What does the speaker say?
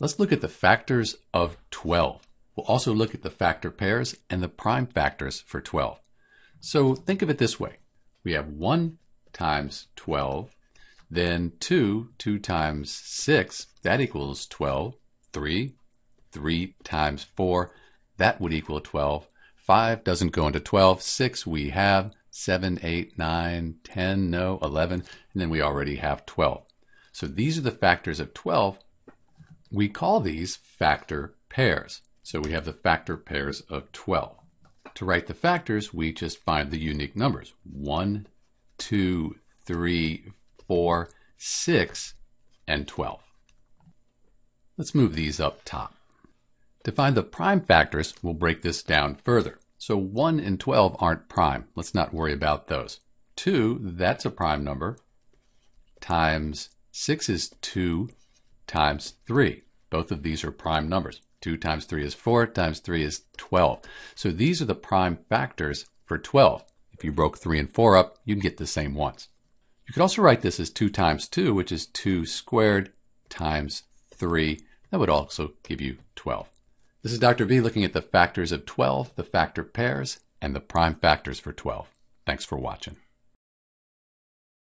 Let's look at the factors of 12. We'll also look at the factor pairs and the prime factors for 12. So think of it this way. We have 1 times 12, then 2 times 6, that equals 12, 3 times 4, that would equal 12, 5 doesn't go into 12, 6 we have, 7, 8, 9, 10, no, 11, and then we already have 12. So these are the factors of 12. We call these factor pairs. So we have the factor pairs of 12. To write the factors, we just find the unique numbers. 1, 2, 3, 4, 6, and 12. Let's move these up top. To find the prime factors, we'll break this down further. So 1 and 12 aren't prime. Let's not worry about those. 2, that's a prime number, times 6 is 2 times 3. Both of these are prime numbers. 2 times 3 is 4, times 3 is 12. So these are the prime factors for 12. If you broke 3 and 4 up, you'd get the same ones. You could also write this as 2 times 2, which is 2 squared times 3. That would also give you 12. This is Dr. B looking at the factors of 12, the factor pairs, and the prime factors for 12. Thanks for watching.